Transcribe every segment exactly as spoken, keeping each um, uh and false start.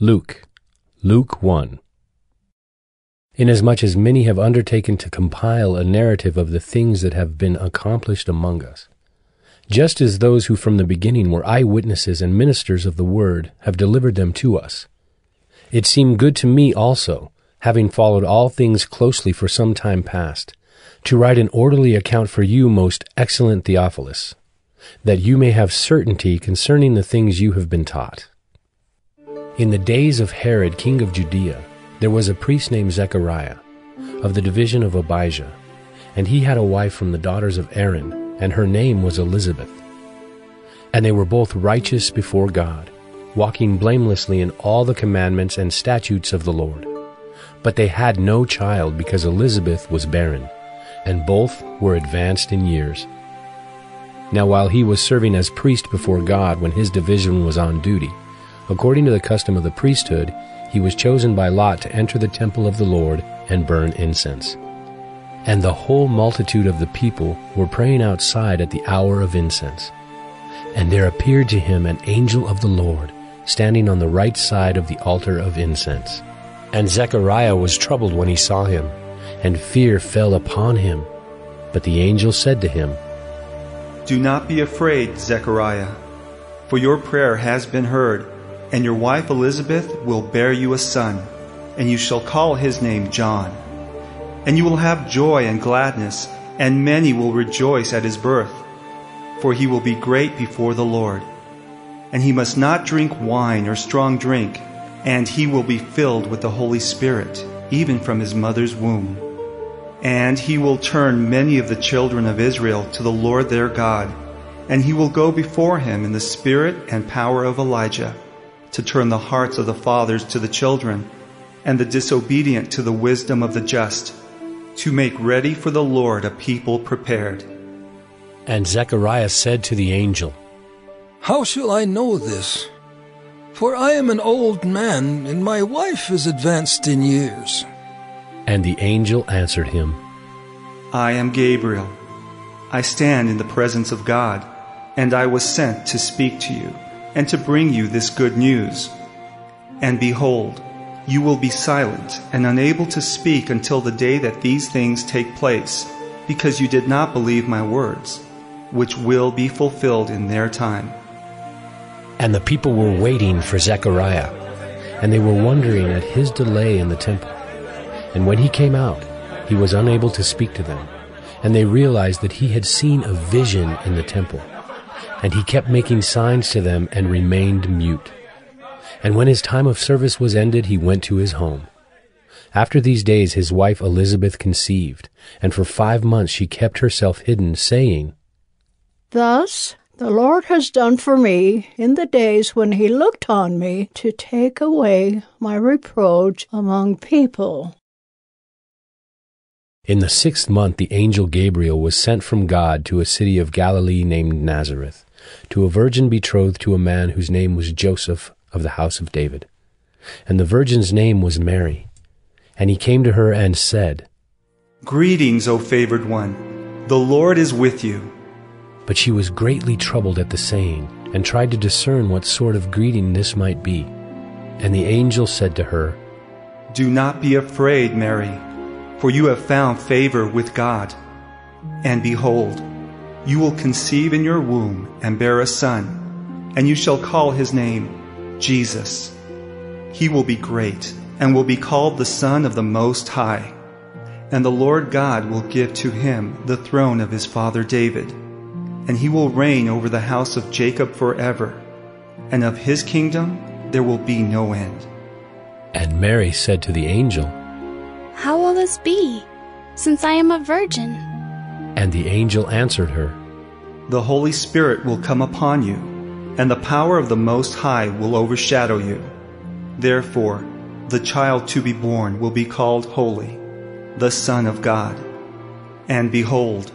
Luke, Luke one. Inasmuch as many have undertaken to compile a narrative of the things that have been accomplished among us, just as those who from the beginning were eyewitnesses and ministers of the word have delivered them to us, it seemed good to me also, having followed all things closely for some time past, to write an orderly account for you, most excellent Theophilus, that you may have certainty concerning the things you have been taught. In the days of Herod, king of Judea, there was a priest named Zechariah, of the division of Abijah, and he had a wife from the daughters of Aaron, and her name was Elizabeth. And they were both righteous before God, walking blamelessly in all the commandments and statutes of the Lord. But they had no child because Elizabeth was barren, and both were advanced in years. Now while he was serving as priest before God when his division was on duty, according to the custom of the priesthood, he was chosen by lot to enter the temple of the Lord and burn incense. And the whole multitude of the people were praying outside at the hour of incense. And there appeared to him an angel of the Lord, standing on the right side of the altar of incense. And Zechariah was troubled when he saw him, and fear fell upon him. But the angel said to him, "Do not be afraid, Zechariah, for your prayer has been heard. And your wife Elizabeth will bear you a son, and you shall call his name John. And you will have joy and gladness, and many will rejoice at his birth, for he will be great before the Lord. And he must not drink wine or strong drink, and he will be filled with the Holy Spirit, even from his mother's womb. And he will turn many of the children of Israel to the Lord their God, and he will go before him in the spirit and power of Elijah, to turn the hearts of the fathers to the children, and the disobedient to the wisdom of the just, to make ready for the Lord a people prepared." And Zechariah said to the angel, "How shall I know this? For I am an old man, and my wife is advanced in years." And the angel answered him, "I am Gabriel. I stand in the presence of God, and I was sent to speak to you, and to bring you this good news. And behold, you will be silent and unable to speak until the day that these things take place, because you did not believe my words, which will be fulfilled in their time." And the people were waiting for Zechariah, and they were wondering at his delay in the temple. And when he came out, he was unable to speak to them, and they realized that he had seen a vision in the temple. And he kept making signs to them and remained mute. And when his time of service was ended, he went to his home. After these days his wife Elizabeth conceived, and for five months she kept herself hidden, saying, "Thus the Lord has done for me in the days when he looked on me to take away my reproach among people." In the sixth month the angel Gabriel was sent from God to a city of Galilee named Nazareth, to a virgin betrothed to a man whose name was Joseph, of the house of David. And the virgin's name was Mary. And he came to her and said, "Greetings, O favored one, the Lord is with you." But she was greatly troubled at the saying, and tried to discern what sort of greeting this might be. And the angel said to her, "Do not be afraid, Mary, for you have found favor with God. And behold, you will conceive in your womb and bear a son, and you shall call his name Jesus. He will be great and will be called the Son of the Most High. And the Lord God will give to him the throne of his father David, and he will reign over the house of Jacob forever, and of his kingdom there will be no end." And Mary said to the angel, "How will this be, since I am a virgin?" And the angel answered her, "The Holy Spirit will come upon you, and the power of the Most High will overshadow you. Therefore, the child to be born will be called Holy, the Son of God. And behold,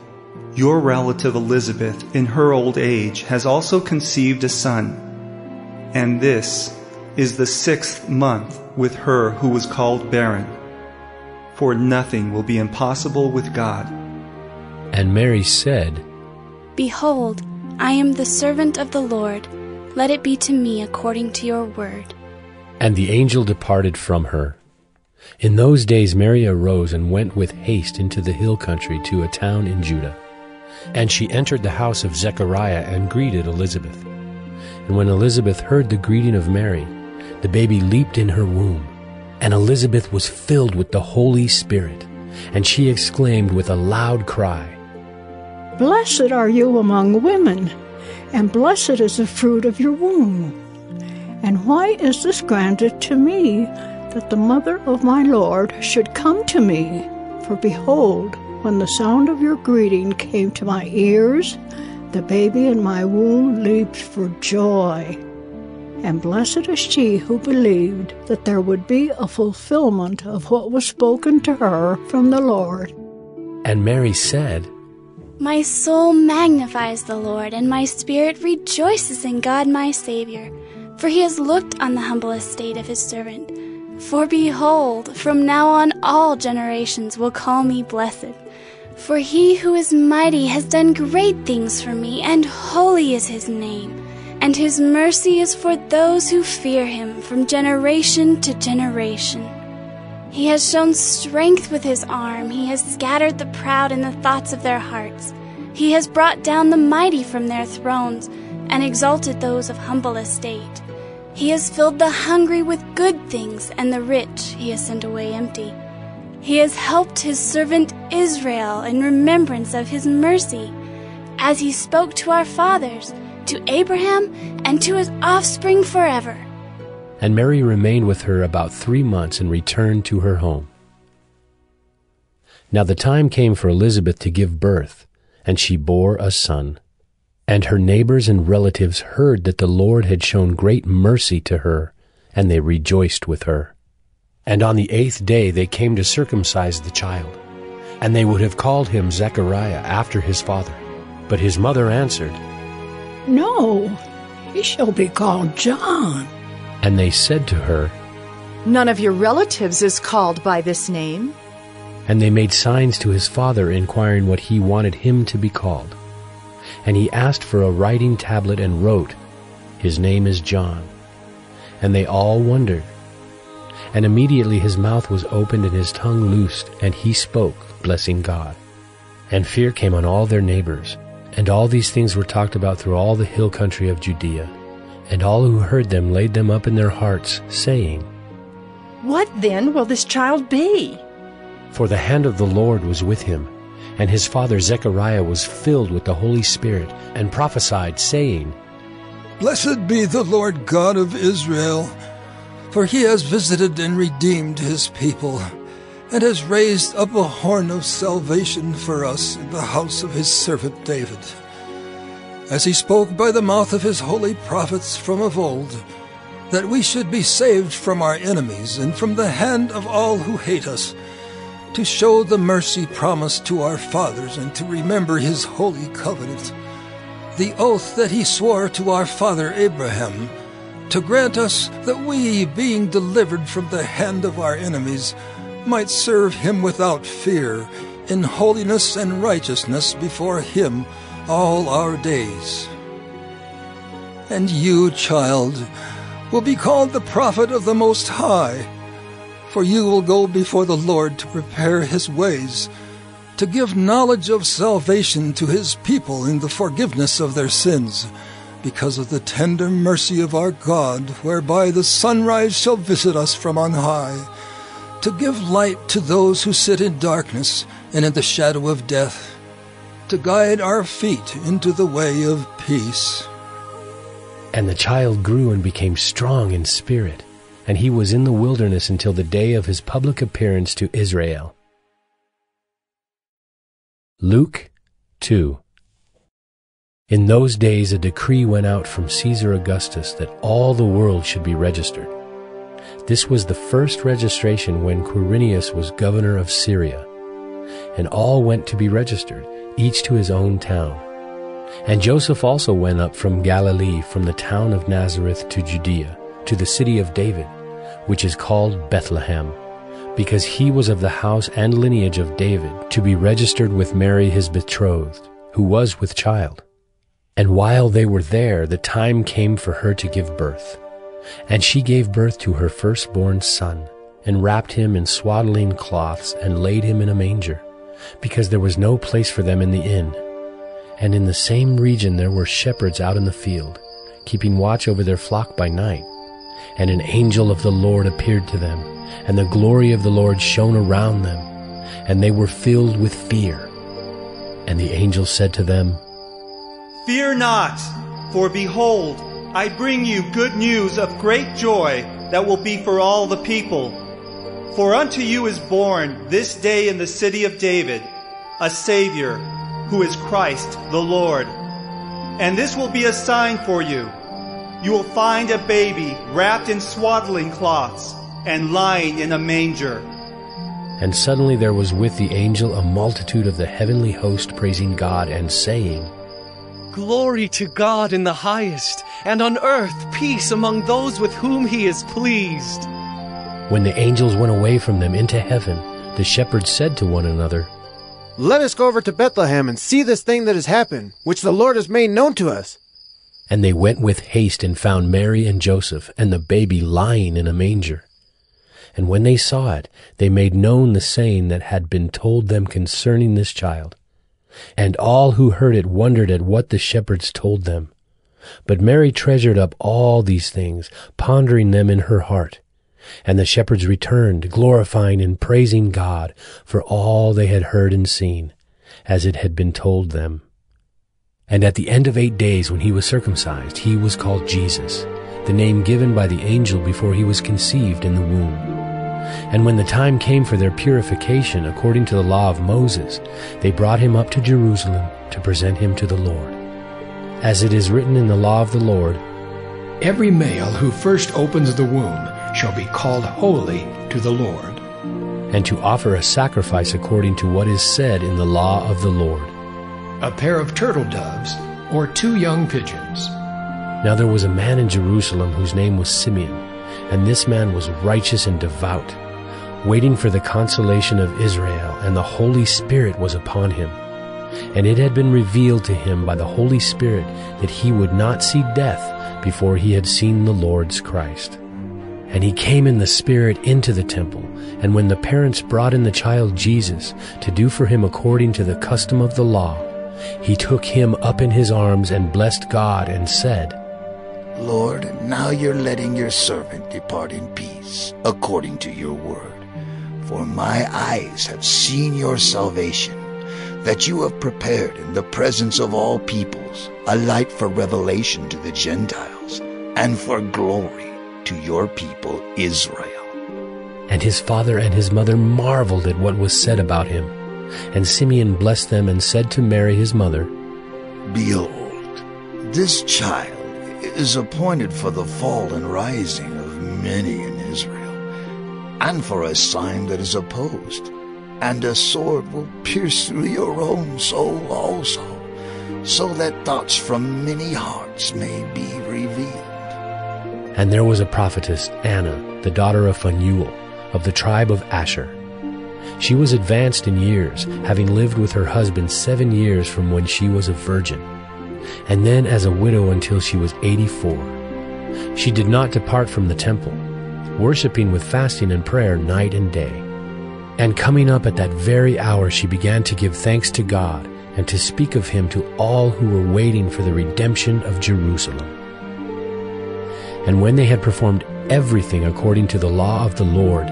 your relative Elizabeth in her old age has also conceived a son. And this is the sixth month with her who was called barren. For nothing will be impossible with God." And Mary said, "Behold, I am the servant of the Lord. Let it be to me according to your word." And the angel departed from her. In those days Mary arose and went with haste into the hill country to a town in Judah. And she entered the house of Zechariah and greeted Elizabeth. And when Elizabeth heard the greeting of Mary, the baby leaped in her womb. And Elizabeth was filled with the Holy Spirit, and she exclaimed with a loud cry, "Blessed are you among women, and blessed is the fruit of your womb. And why is this granted to me, that the mother of my Lord should come to me? For behold, when the sound of your greeting came to my ears, the baby in my womb leaped for joy. And blessed is she who believed that there would be a fulfillment of what was spoken to her from the Lord." And Mary said, "My soul magnifies the Lord, and my spirit rejoices in God my Savior, for he has looked on the humble estate of his servant. For behold, from now on all generations will call me blessed. For he who is mighty has done great things for me, and holy is his name. And his mercy is for those who fear him from generation to generation. He has shown strength with his arm. He has scattered the proud in the thoughts of their hearts. He has brought down the mighty from their thrones, and exalted those of humble estate. He has filled the hungry with good things, and the rich he has sent away empty. He has helped his servant Israel in remembrance of his mercy, as he spoke to our fathers, to Abraham, and to his offspring forever." And Mary remained with her about three months and returned to her home. Now the time came for Elizabeth to give birth, and she bore a son. And her neighbors and relatives heard that the Lord had shown great mercy to her, and they rejoiced with her. And on the eighth day they came to circumcise the child. And they would have called him Zechariah after his father. But his mother answered, "No, he shall be called John." And they said to her, "None of your relatives is called by this name." And they made signs to his father, inquiring what he wanted him to be called. And he asked for a writing tablet and wrote, "His name is John." And they all wondered. And immediately his mouth was opened and his tongue loosed, and he spoke, blessing God. And fear came on all their neighbors. And all these things were talked about through all the hill country of Judea. And all who heard them laid them up in their hearts, saying, "What then will this child be?" For the hand of the Lord was with him. And his father Zechariah was filled with the Holy Spirit, and prophesied, saying, "Blessed be the Lord God of Israel, for he has visited and redeemed his people, and has raised up a horn of salvation for us in the house of his servant David, as he spoke by the mouth of his holy prophets from of old, that we should be saved from our enemies and from the hand of all who hate us, to show the mercy promised to our fathers, and to remember his holy covenant, the oath that he swore to our father Abraham, to grant us that we, being delivered from the hand of our enemies, might serve him without fear, in holiness and righteousness before him all our days. And you, child, will be called the prophet of the Most High, for you will go before the Lord to prepare his ways, to give knowledge of salvation to his people in the forgiveness of their sins, because of the tender mercy of our God, whereby the sunrise shall visit us from on high, to give light to those who sit in darkness and in the shadow of death, to guide our feet into the way of peace." And the child grew and became strong in spirit. And he was in the wilderness until the day of his public appearance to Israel. Luke two. In those days a decree went out from Caesar Augustus that all the world should be registered. This was the first registration when Quirinius was governor of Syria. And all went to be registered, each to his own town. And Joseph also went up from Galilee, from the town of Nazareth to Judea, to the city of David, which is called Bethlehem, because he was of the house and lineage of David, to be registered with Mary his betrothed, who was with child. And while they were there, the time came for her to give birth. And she gave birth to her firstborn son, and wrapped him in swaddling cloths, and laid him in a manger, because there was no place for them in the inn. And in the same region there were shepherds out in the field, keeping watch over their flock by night. And an angel of the Lord appeared to them, and the glory of the Lord shone around them, and they were filled with fear. And the angel said to them, "Fear not, for behold, I bring you good news of great joy that will be for all the people. For unto you is born this day in the city of David a Savior, who is Christ the Lord. And this will be a sign for you. You will find a baby wrapped in swaddling cloths and lying in a manger." And suddenly there was with the angel a multitude of the heavenly host praising God and saying, "Glory to God in the highest, and on earth peace among those with whom he is pleased." When the angels went away from them into heaven, the shepherds said to one another, "Let us go over to Bethlehem and see this thing that has happened, which the Lord has made known to us." And they went with haste and found Mary and Joseph and the baby lying in a manger. And when they saw it, they made known the saying that had been told them concerning this child. And all who heard it wondered at what the shepherds told them. But Mary treasured up all these things, pondering them in her heart. And the shepherds returned, glorifying and praising God for all they had heard and seen, as it had been told them. And at the end of eight days, when he was circumcised, he was called Jesus, the name given by the angel before he was conceived in the womb. And when the time came for their purification according to the law of Moses, they brought him up to Jerusalem to present him to the Lord. As it is written in the law of the Lord, "Every male who first opens the womb shall be called holy to the Lord," and to offer a sacrifice according to what is said in the law of the Lord, "a pair of turtle doves or two young pigeons." Now there was a man in Jerusalem whose name was Simeon, and this man was righteous and devout, waiting for the consolation of Israel, and the Holy Spirit was upon him. And it had been revealed to him by the Holy Spirit that he would not see death before he had seen the Lord's Christ. And he came in the Spirit into the temple, and when the parents brought in the child Jesus to do for him according to the custom of the law, he took him up in his arms and blessed God and said, "Lord, now you're letting your servant depart in peace, according to your word. For my eyes have seen your salvation, that you have prepared in the presence of all peoples a light for revelation to the Gentiles, and for glory to your people Israel." And his father and his mother marveled at what was said about him. And Simeon blessed them and said to Mary his mother, "Behold, this child is appointed for the fall and rising of many in Israel, and for a sign that is opposed, and a sword will pierce through your own soul also, so that thoughts from many hearts may be revealed." And there was a prophetess, Anna, the daughter of Phanuel, of the tribe of Asher. She was advanced in years, having lived with her husband seven years from when she was a virgin, and then as a widow until she was eighty-four. She did not depart from the temple, worshipping with fasting and prayer night and day. And coming up at that very hour, she began to give thanks to God and to speak of him to all who were waiting for the redemption of Jerusalem. And when they had performed everything according to the law of the Lord,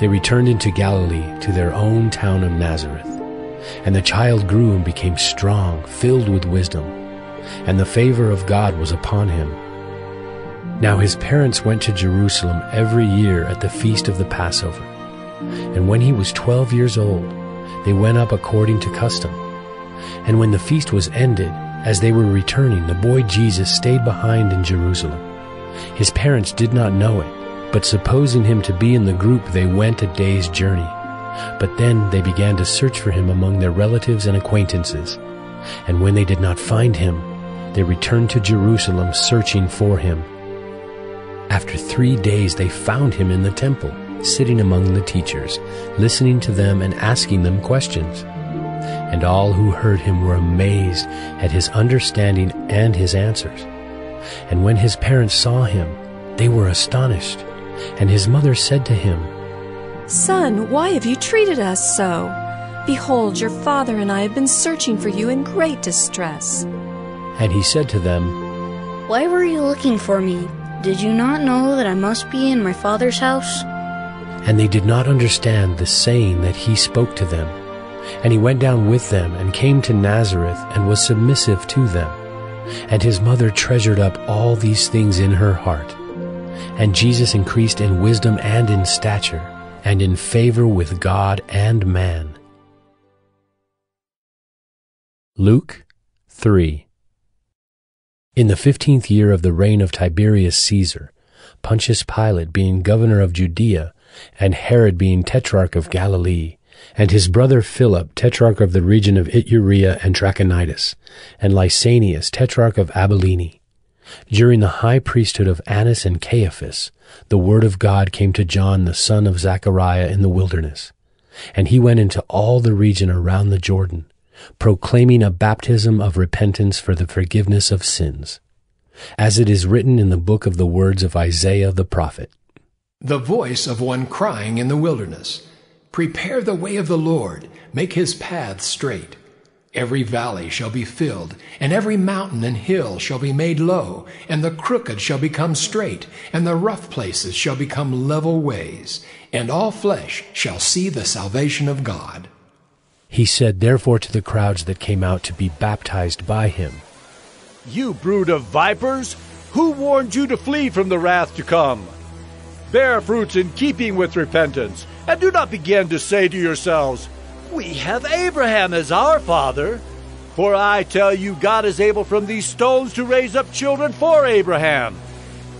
they returned into Galilee to their own town of Nazareth. And the child grew and became strong, filled with wisdom, and the favor of God was upon him. Now his parents went to Jerusalem every year at the feast of the Passover. And when he was twelve years old, they went up according to custom. And when the feast was ended, as they were returning, the boy Jesus stayed behind in Jerusalem. His parents did not know it, but supposing him to be in the group, they went a day's journey. But then they began to search for him among their relatives and acquaintances. And when they did not find him, they returned to Jerusalem searching for him. After three days they found him in the temple, sitting among the teachers, listening to them and asking them questions. And all who heard him were amazed at his understanding and his answers. And when his parents saw him, They were astonished, and his mother said to him, "Son, why have you treated us so? Behold, your father and I have been searching for you in great distress." And he said to them, "Why were you looking for me? Did you not know that I must be in my Father's house?" And they did not understand the saying that he spoke to them. And he went down with them, and came to Nazareth, and was submissive to them. And his mother treasured up all these things in her heart. And Jesus increased in wisdom and in stature, and in favor with God and man. Luke three. In the fifteenth year of the reign of Tiberius Caesar, Pontius Pilate being governor of Judea, and Herod being tetrarch of Galilee, and his brother Philip, tetrarch of the region of Iturea and Trachonitis, and Lysanias, tetrarch of Abilene. During the high priesthood of Annas and Caiaphas, the word of God came to John the son of Zechariah in the wilderness. And he went into all the region around the Jordan, proclaiming a baptism of repentance for the forgiveness of sins, as it is written in the book of the words of Isaiah the prophet. "The voice of one crying in the wilderness, 'Prepare the way of the Lord, make his path straight. Every valley shall be filled, and every mountain and hill shall be made low, and the crooked shall become straight, and the rough places shall become level ways, and all flesh shall see the salvation of God.'" He said therefore to the crowds that came out to be baptized by him, "You brood of vipers, who warned you to flee from the wrath to come? Bear fruits in keeping with repentance, and do not begin to say to yourselves, 'We have Abraham as our father.' For I tell you, God is able from these stones to raise up children for Abraham.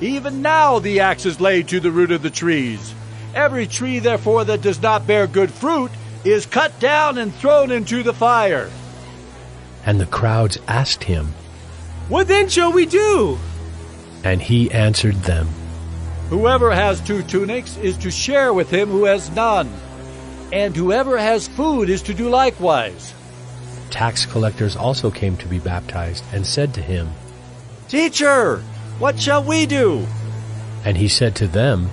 Even now the axe is laid to the root of the trees. Every tree, therefore, that does not bear good fruit is cut down and thrown into the fire." And the crowds asked him, "What then shall we do?" And he answered them, "Whoever has two tunics is to share with him who has none, and whoever has food is to do likewise." Tax collectors also came to be baptized, and said to him, "Teacher, what shall we do?" And he said to them,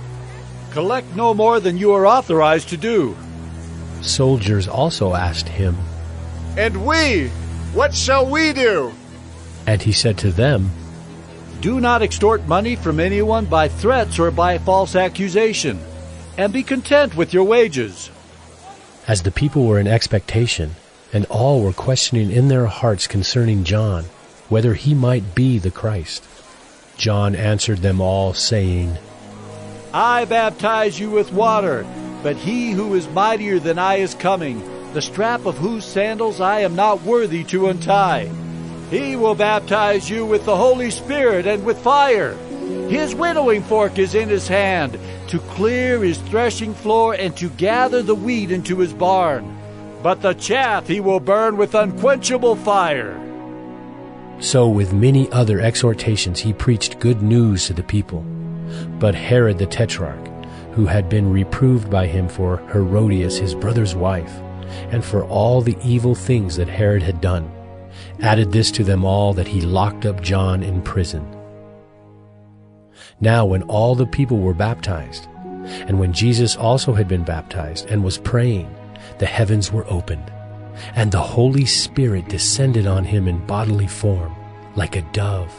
"Collect no more than you are authorized to do." Soldiers also asked him, "And we, what shall we do?" And he said to them, "Do not extort money from anyone by threats or by false accusation, and be content with your wages." As the people were in expectation, and all were questioning in their hearts concerning John, whether he might be the Christ. John answered them all, saying, "I baptize you with water, but he who is mightier than I is coming, the strap of whose sandals I am not worthy to untie. He will baptize you with the Holy Spirit and with fire. His winnowing fork is in his hand, to clear his threshing floor and to gather the wheat into his barn. But the chaff he will burn with unquenchable fire." So with many other exhortations he preached good news to the people. But Herod the Tetrarch, who had been reproved by him for Herodias his brother's wife, and for all the evil things that Herod had done, added this to them all, that he locked up John in prison. Now when all the people were baptized, and when Jesus also had been baptized and was praying, the heavens were opened, and the Holy Spirit descended on him in bodily form, like a dove,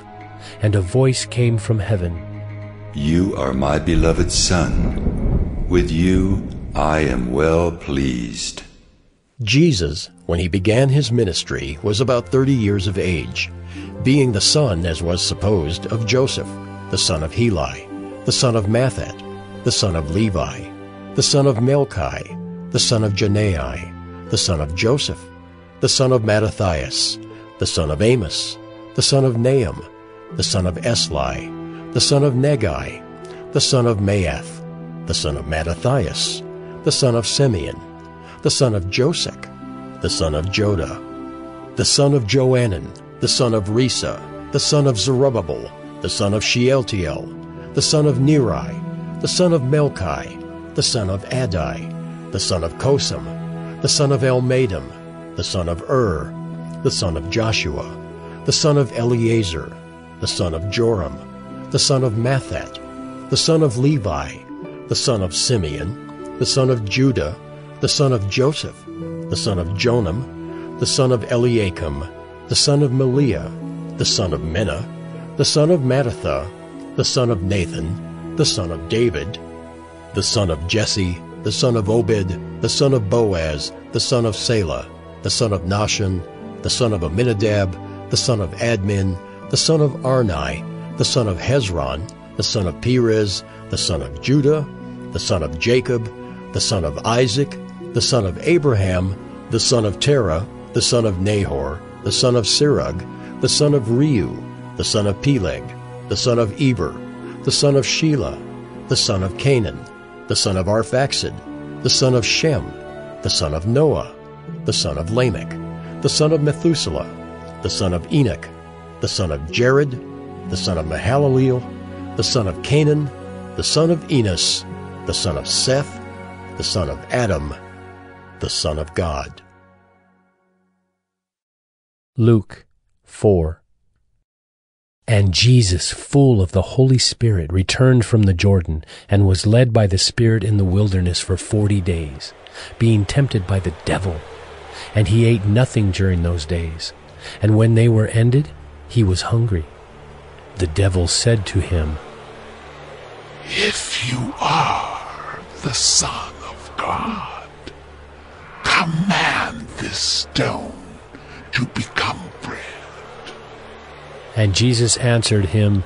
and a voice came from heaven, "You are my beloved Son. With you I am well pleased." Jesus, when he began his ministry, was about thirty years of age, being the son, as was supposed, of Joseph, the son of Heli, the son of Mathat, the son of Levi, the son of Melchi, the son of Janai, the son of Joseph, the son of Mattathias, the son of Amos, the son of Nahum, the son of Esli, the son of Negai, the son of Maath, the son of Mattathias, the son of Simeon, the son of Josek, the son of Joda, the son of Joanan, the son of Resa, the son of Zerubbabel, the son of Shealtiel, the son of Neri, the son of Melchi, the son of Adai, the son of Kosam, the son of Elmadam, the son of Ur, the son of Joshua, the son of Eleazar, the son of Joram, the son of Mathat, the son of Levi, the son of Simeon, the son of Judah, the son of Joseph, the son of Jonam, the son of Eliakim, the son of Meliah, the son of Menah, the son of Mattatha, the son of Nathan, the son of David, the son of Jesse, the son of Obed, the son of Boaz, the son of Salah, the son of Nahshon, the son of Aminadab, the son of Admin, the son of Arni, the son of Hezron, the son of Perez, the son of Judah, the son of Jacob, the son of Isaac, the son of Abraham, the son of Terah, the son of Nahor, the son of Serug, the son of Reu, the son of Peleg, the son of Eber, the son of Shelah, the son of Canaan, the son of Arphaxad, the son of Shem, the son of Noah, the son of Lamech, the son of Methuselah, the son of Enoch, the son of Jared, the son of Mahalaleel, the son of Canaan, the son of Enos, the son of Seth, the son of Adam, the Son of God. Luke four. And Jesus, full of the Holy Spirit, returned from the Jordan, and was led by the Spirit in the wilderness for forty days, being tempted by the devil. And he ate nothing during those days. And when they were ended, he was hungry. The devil said to him, If you are the Son of God, command this stone to become bread. And Jesus answered him,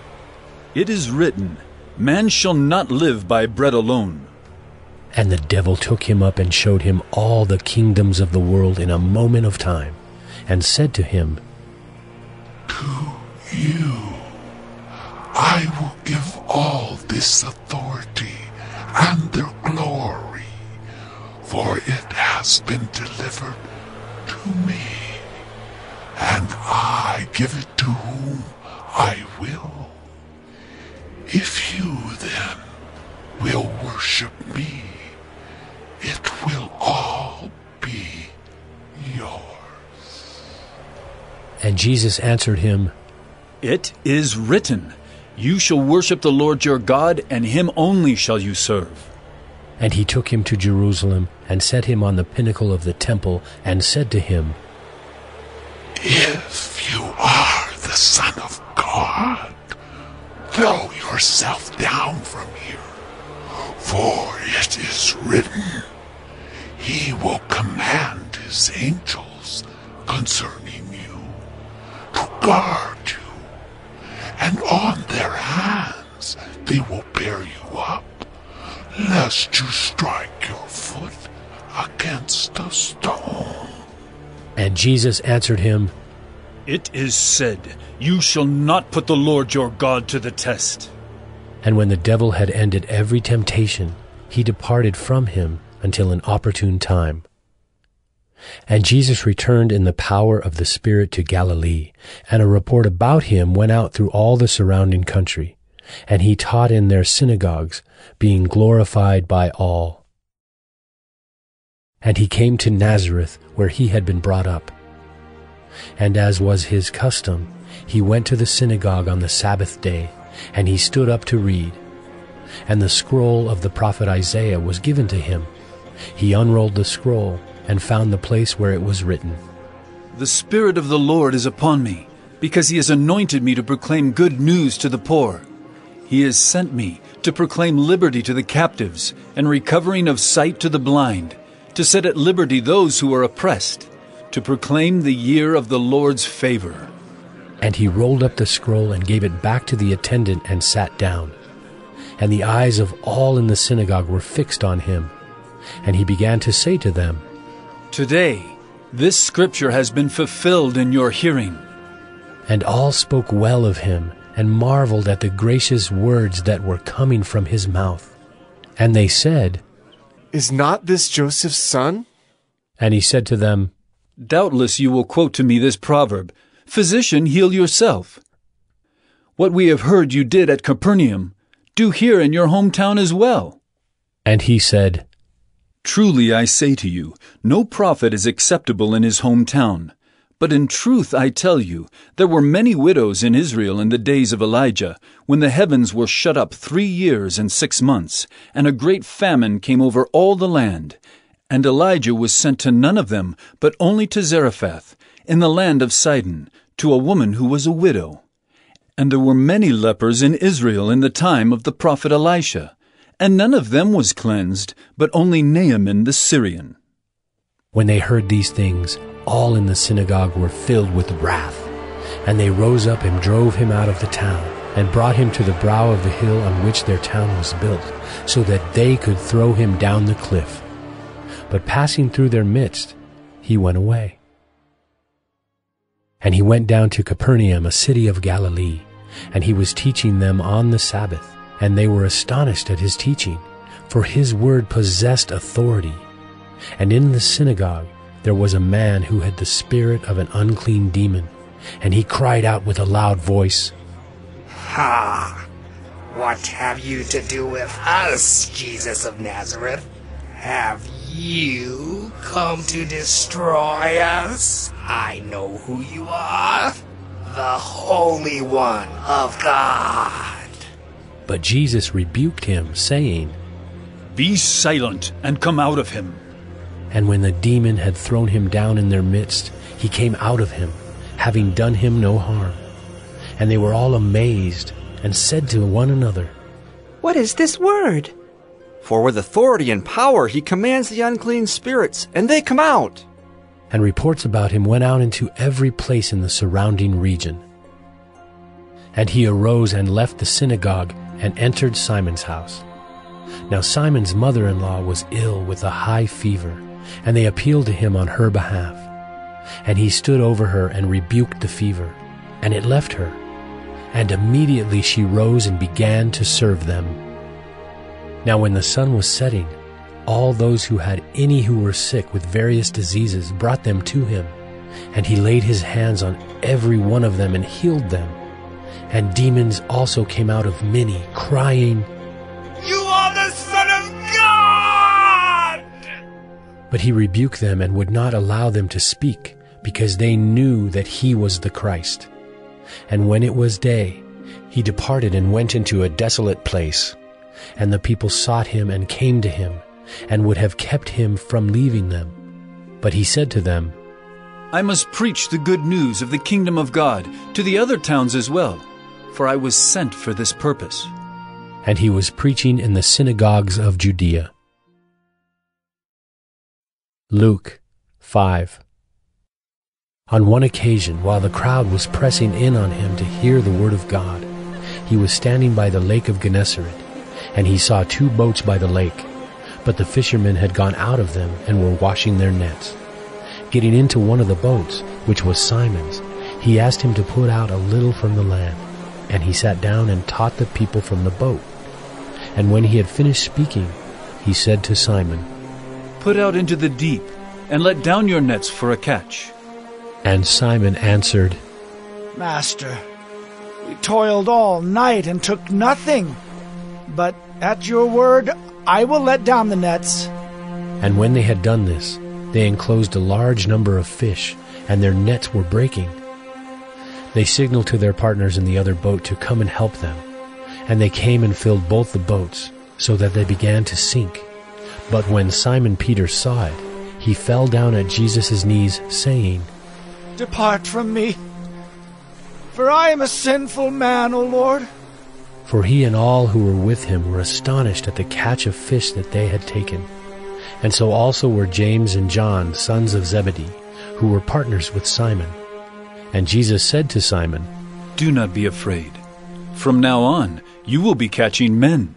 It is written, Man shall not live by bread alone. And the devil took him up and showed him all the kingdoms of the world in a moment of time, and said to him, To you I will give all this authority and their glory, for it has been delivered to me, and I give it to whom I will. If you then will worship me, it will all be yours. And Jesus answered him, It is written, You shall worship the Lord your God, and him only shall you serve. And he took him to Jerusalem, and set him on the pinnacle of the temple, and said to him, If you are the Son of God, throw yourself down from here, for it is written, He will command His angels concerning you, to guard you, and on their hands they will bear you up, lest you strike your foot against a stone. And Jesus answered him, It is said, You shall not put the Lord your God to the test. And when the devil had ended every temptation, he departed from him until an opportune time. And Jesus returned in the power of the Spirit to Galilee, and a report about him went out through all the surrounding country. And he taught in their synagogues, being glorified by all. And he came to Nazareth, where he had been brought up. And as was his custom, he went to the synagogue on the Sabbath day, and he stood up to read. And the scroll of the prophet Isaiah was given to him. He unrolled the scroll, and found the place where it was written, The Spirit of the Lord is upon me, because he has anointed me to proclaim good news to the poor. He has sent me to proclaim liberty to the captives, and recovering of sight to the blind, to set at liberty those who are oppressed, to proclaim the year of the Lord's favor. And he rolled up the scroll and gave it back to the attendant and sat down. And the eyes of all in the synagogue were fixed on him. And he began to say to them, Today, this scripture has been fulfilled in your hearing. And all spoke well of him, and marveled at the gracious words that were coming from his mouth. And they said, Is not this Joseph's son? And he said to them, Doubtless you will quote to me this proverb, Physician, heal yourself. What we have heard you did at Capernaum, do here in your hometown as well. And he said, Truly I say to you, no prophet is acceptable in his hometown. But in truth I tell you, there were many widows in Israel in the days of Elijah, when the heavens were shut up three years and six months, and a great famine came over all the land. And Elijah was sent to none of them, but only to Zarephath, in the land of Sidon, to a woman who was a widow. And there were many lepers in Israel in the time of the prophet Elisha, and none of them was cleansed, but only Naaman the Syrian. When they heard these things, all in the synagogue were filled with wrath. And they rose up and drove him out of the town, and brought him to the brow of the hill on which their town was built, so that they could throw him down the cliff. But passing through their midst, he went away. And he went down to Capernaum, a city of Galilee, and he was teaching them on the Sabbath. And they were astonished at his teaching, for his word possessed authority. And in the synagogue there was a man who had the spirit of an unclean demon, and he cried out with a loud voice, "Ha! What have you to do with us, Jesus of Nazareth? Have you come to destroy us? I know who you are, the Holy One of God." But Jesus rebuked him, saying, "Be silent, and come out of him." And when the demon had thrown him down in their midst, he came out of him, having done him no harm. And they were all amazed, and said to one another, "What is this word? For with authority and power he commands the unclean spirits, and they come out." And reports about him went out into every place in the surrounding region. And he arose and left the synagogue, and entered Simon's house. Now Simon's mother-in-law was ill with a high fever, and they appealed to him on her behalf. And he stood over her and rebuked the fever, and it left her. And immediately she rose and began to serve them. Now when the sun was setting, all those who had any who were sick with various diseases brought them to him, and he laid his hands on every one of them and healed them. And demons also came out of many, crying, "You are the Son of God!" But he rebuked them and would not allow them to speak, because they knew that he was the Christ. And when it was day, he departed and went into a desolate place. And the people sought him and came to him, and would have kept him from leaving them. But he said to them, "I must preach the good news of the kingdom of God to the other towns as well, for I was sent for this purpose." And he was preaching in the synagogues of Judea. Luke five. On one occasion, while the crowd was pressing in on him to hear the word of God, he was standing by the lake of Gennesaret, and he saw two boats by the lake, but the fishermen had gone out of them and were washing their nets. Getting into one of the boats, which was Simon's, he asked him to put out a little from the land, and he sat down and taught the people from the boat. And when he had finished speaking, he said to Simon, "Put out into the deep, and let down your nets for a catch." And Simon answered, "Master, we toiled all night and took nothing, but at your word I will let down the nets." And when they had done this, they enclosed a large number of fish, and their nets were breaking. They signaled to their partners in the other boat to come and help them, and they came and filled both the boats, so that they began to sink. But when Simon Peter saw it, he fell down at Jesus' knees, saying, "Depart from me, for I am a sinful man, O Lord." For he and all who were with him were astonished at the catch of fish that they had taken. And so also were James and John, sons of Zebedee, who were partners with Simon. And Jesus said to Simon, "Do not be afraid. From now on you will be catching men."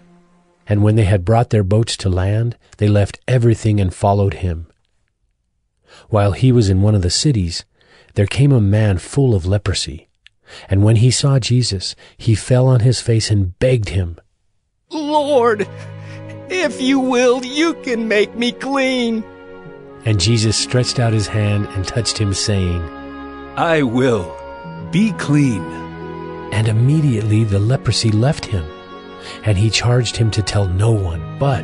And when they had brought their boats to land, they left everything and followed him. While he was in one of the cities, there came a man full of leprosy. And when he saw Jesus, he fell on his face and begged him, "Lord, if you will, you can make me clean." And Jesus stretched out his hand and touched him, saying, "I will. Be clean." And immediately the leprosy left him, and he charged him to tell no one, but,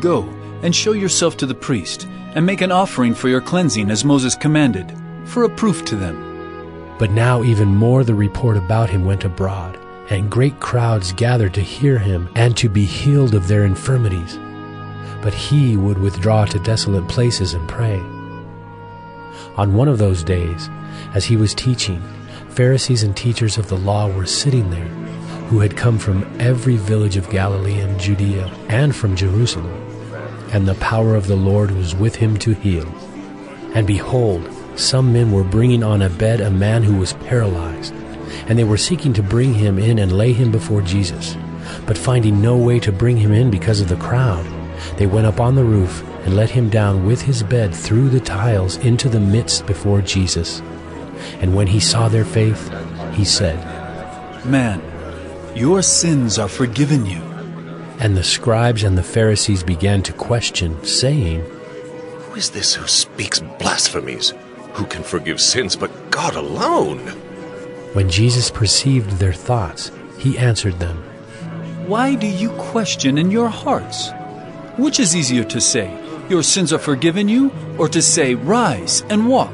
"Go and show yourself to the priest, and make an offering for your cleansing as Moses commanded." for a proof to them. But now even more the report about him went abroad, and great crowds gathered to hear him and to be healed of their infirmities. But he would withdraw to desolate places and pray. On one of those days, as he was teaching, Pharisees and teachers of the law were sitting there, who had come from every village of Galilee and Judea and from Jerusalem. And the power of the Lord was with him to heal. And behold, some men were bringing on a bed a man who was paralyzed, and they were seeking to bring him in and lay him before Jesus. But finding no way to bring him in because of the crowd, they went up on the roof and let him down with his bed through the tiles into the midst before Jesus. And when he saw their faith, he said, "Man, your sins are forgiven you." And the scribes and the Pharisees began to question, saying, "Who is this who speaks blasphemies? Who can forgive sins but God alone?" When Jesus perceived their thoughts, he answered them, "Why do you question in your hearts? Which is easier to say, 'Your sins are forgiven you,' or to say, 'Rise and walk'?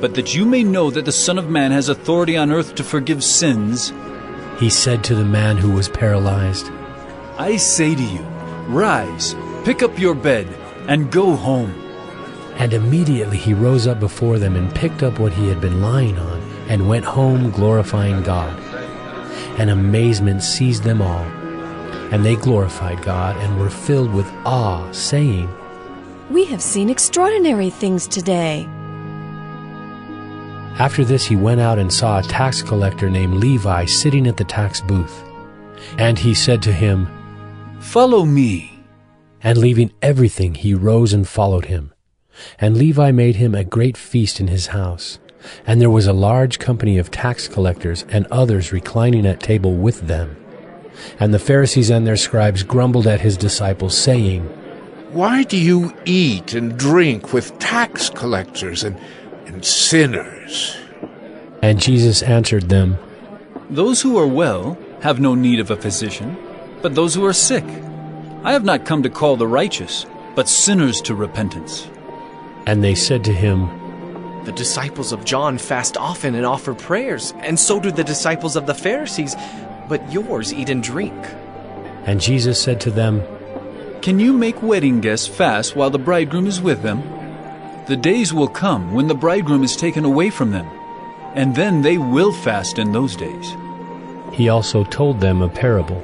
But that you may know that the Son of Man has authority on earth to forgive sins." He said to the man who was paralyzed, "I say to you, rise, pick up your bed, and go home." And immediately he rose up before them and picked up what he had been lying on, and went home glorifying God. And amazement seized them all. And they glorified God and were filled with awe, saying, "We have seen extraordinary things today." After this he went out and saw a tax collector named Levi sitting at the tax booth. And he said to him, "Follow me." And leaving everything, he rose and followed him. And Levi made him a great feast in his house. And there was a large company of tax collectors and others reclining at table with them. And the Pharisees and their scribes grumbled at his disciples, saying, "Why do you eat and drink with tax collectors and, and sinners?" And Jesus answered them, "Those who are well have no need of a physician, but those who are sick. I have not come to call the righteous, but sinners to repentance." And they said to him, "The disciples of John fast often and offer prayers, and so do the disciples of the Pharisees, but yours eat and drink." And Jesus said to them, "Can you make wedding guests fast while the bridegroom is with them? The days will come when the bridegroom is taken away from them, and then they will fast in those days." He also told them a parable.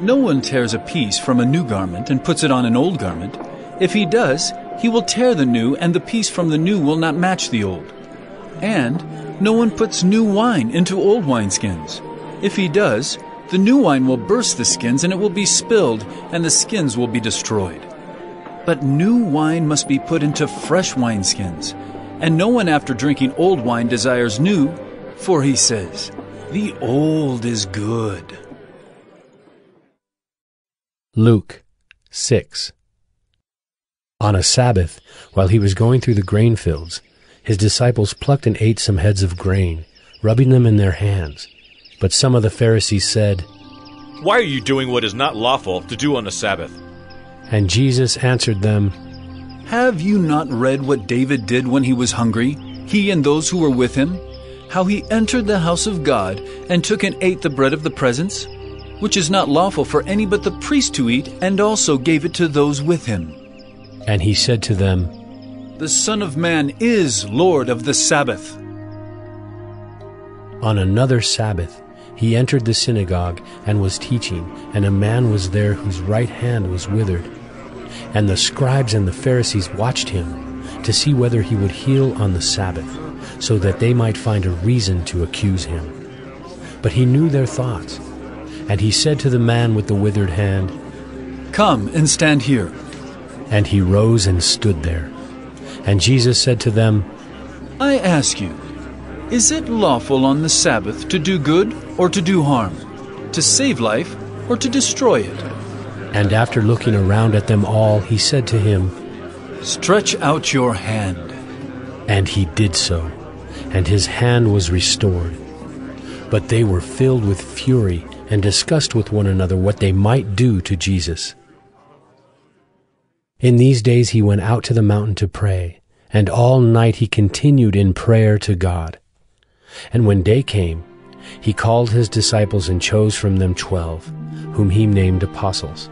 "No one tears a piece from a new garment and puts it on an old garment. If he does, he will tear the new, and the piece from the new will not match the old. And no one puts new wine into old wineskins. If he does, the new wine will burst the skins, and it will be spilled, and the skins will be destroyed. But new wine must be put into fresh wineskins. And no one after drinking old wine desires new, for he says, 'The old is good.'" Luke six. On a Sabbath, while he was going through the grain fields, his disciples plucked and ate some heads of grain, rubbing them in their hands. But some of the Pharisees said, "Why are you doing what is not lawful to do on a Sabbath?" And Jesus answered them, "Have you not read what David did when he was hungry, he and those who were with him? How he entered the house of God, and took and ate the bread of the presence, which is not lawful for any but the priest to eat, and also gave it to those with him." And he said to them, "The Son of Man is Lord of the Sabbath." On another Sabbath, he entered the synagogue and was teaching, and a man was there whose right hand was withered. And the scribes and the Pharisees watched him, to see whether he would heal on the Sabbath, so that they might find a reason to accuse him. But he knew their thoughts, and he said to the man with the withered hand, "Come and stand here." And he rose and stood there. And Jesus said to them, "I ask you, is it lawful on the Sabbath to do good or to do harm, to save life or to destroy it?" And after looking around at them all, he said to him, "Stretch out your hand." And he did so, and his hand was restored. But they were filled with fury and discussed with one another what they might do to Jesus. In these days he went out to the mountain to pray, And all night he continued in prayer to God. And when day came, he called his disciples and chose from them twelve, whom he named apostles: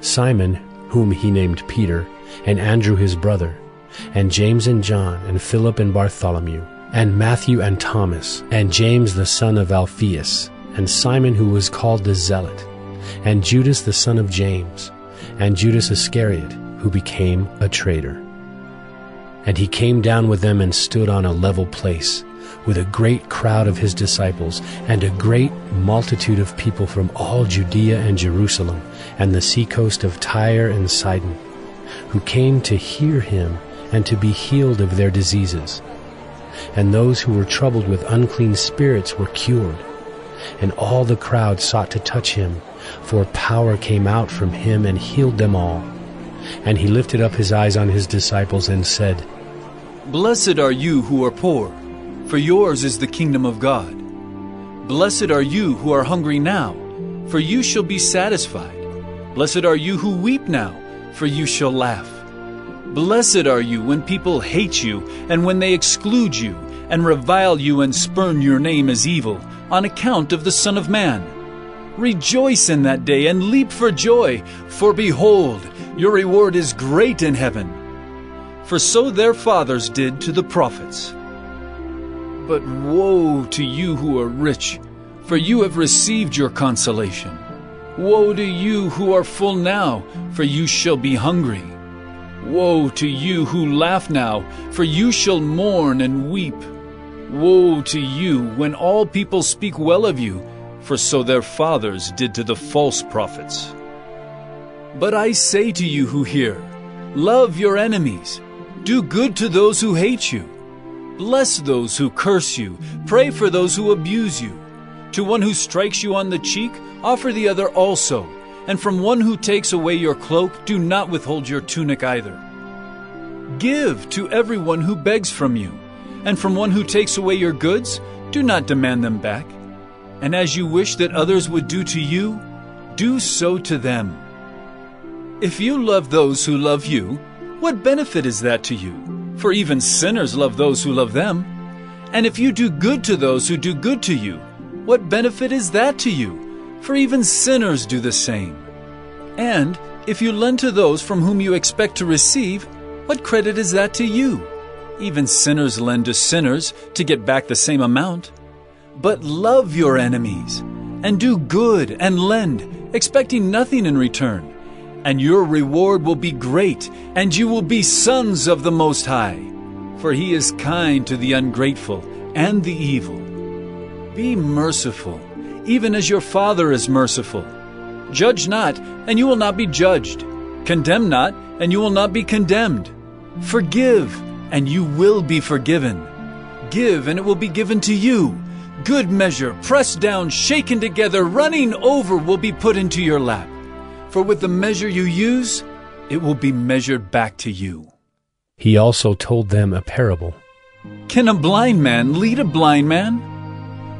Simon, whom he named Peter, and Andrew his brother, and James and John, and Philip and Bartholomew, and Matthew and Thomas, and James the son of Alphaeus, and Simon who was called the Zealot, and Judas the son of James, and Judas Iscariot, who became a traitor. And he came down with them and stood on a level place, with a great crowd of his disciples, and a great multitude of people from all Judea and Jerusalem, and the seacoast of Tyre and Sidon, who came to hear him and to be healed of their diseases. And those who were troubled with unclean spirits were cured. And all the crowd sought to touch him, for power came out from him and healed them all. And he lifted up his eyes on his disciples and said, "Blessed are you who are poor, for yours is the kingdom of God. Blessed are you who are hungry now, for you shall be satisfied. Blessed are you who weep now, for you shall laugh. Blessed are you when people hate you, and when they exclude you, and revile you and spurn your name as evil, on account of the Son of Man. Rejoice in that day and leap for joy, for behold, your reward is great in heaven. For so their fathers did to the prophets. But woe to you who are rich, for you have received your consolation. Woe to you who are full now, for you shall be hungry. Woe to you who laugh now, for you shall mourn and weep. Woe to you when all people speak well of you, for so their fathers did to the false prophets. But I say to you who hear, love your enemies, do good to those who hate you, bless those who curse you, pray for those who abuse you. To one who strikes you on the cheek, offer the other also. And from one who takes away your cloak, do not withhold your tunic either. Give to everyone who begs from you, and from one who takes away your goods, do not demand them back. And as you wish that others would do to you, do so to them. If you love those who love you, what benefit is that to you? For even sinners love those who love them. And if you do good to those who do good to you, what benefit is that to you? For even sinners do the same. And if you lend to those from whom you expect to receive, what credit is that to you? Even sinners lend to sinners to get back the same amount. But love your enemies, and do good and lend, expecting nothing in return. And your reward will be great, and you will be sons of the Most High. For he is kind to the ungrateful and the evil. Be merciful, even as your Father is merciful. Judge not, and you will not be judged. Condemn not, and you will not be condemned. Forgive, and you will be forgiven. Give, and it will be given to you. Good measure, pressed down, shaken together, running over, will be put into your lap. For with the measure you use, it will be measured back to you." He also told them a parable. "Can a blind man lead a blind man?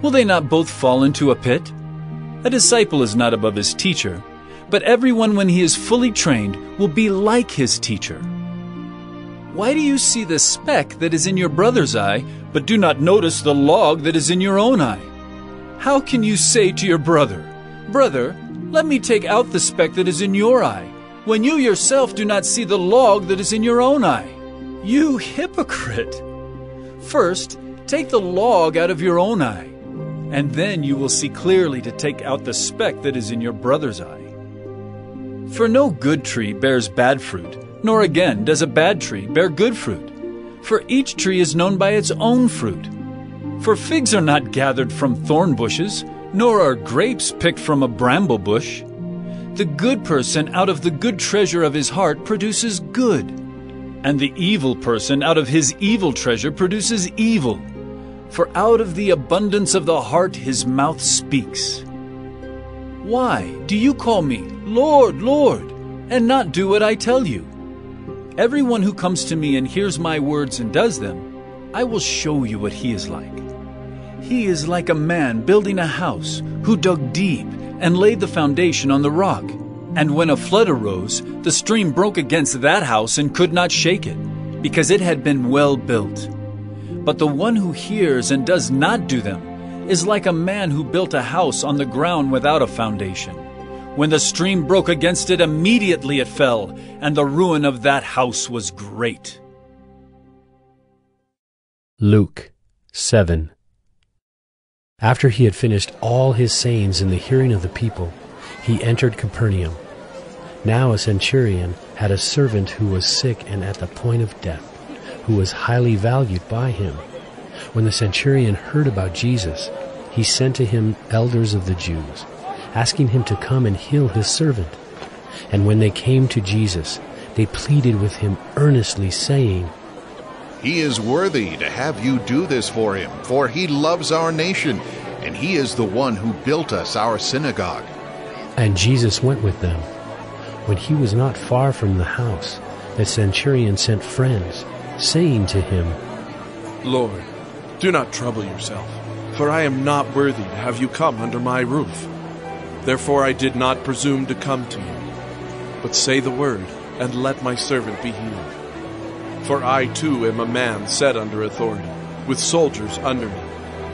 Will they not both fall into a pit? A disciple is not above his teacher, but everyone when he is fully trained will be like his teacher. Why do you see the speck that is in your brother's eye, but do not notice the log that is in your own eye? How can you say to your brother, 'Brother, let me take out the speck that is in your eye,' when you yourself do not see the log that is in your own eye? You hypocrite! First, take the log out of your own eye, and then you will see clearly to take out the speck that is in your brother's eye. For no good tree bears bad fruit, nor again does a bad tree bear good fruit. For each tree is known by its own fruit. For figs are not gathered from thorn bushes, nor are grapes picked from a bramble bush. The good person out of the good treasure of his heart produces good, and the evil person out of his evil treasure produces evil. For out of the abundance of the heart his mouth speaks. Why do you call me, 'Lord, Lord,' and not do what I tell you? Everyone who comes to me and hears my words and does them, I will show you what he is like. He is like a man building a house, who dug deep and laid the foundation on the rock. And when a flood arose, the stream broke against that house and could not shake it, because it had been well built. But the one who hears and does not do them is like a man who built a house on the ground without a foundation. When the stream broke against it, immediately it fell, and the ruin of that house was great. Luke seven. After he had finished all his sayings in the hearing of the people, he entered Capernaum. Now a centurion had a servant who was sick and at the point of death, who was highly valued by him. When the centurion heard about Jesus, he sent to him elders of the Jews, asking him to come and heal his servant. And when they came to Jesus, they pleaded with him earnestly, saying, "He is worthy to have you do this for him, for he loves our nation, and he is the one who built us our synagogue." And Jesus went with them. When he was not far from the house, the centurion sent friends, saying to him, "Lord, do not trouble yourself, for I am not worthy to have you come under my roof. Therefore I did not presume to come to you, but say the word, and let my servant be healed. For I too am a man set under authority, with soldiers under me.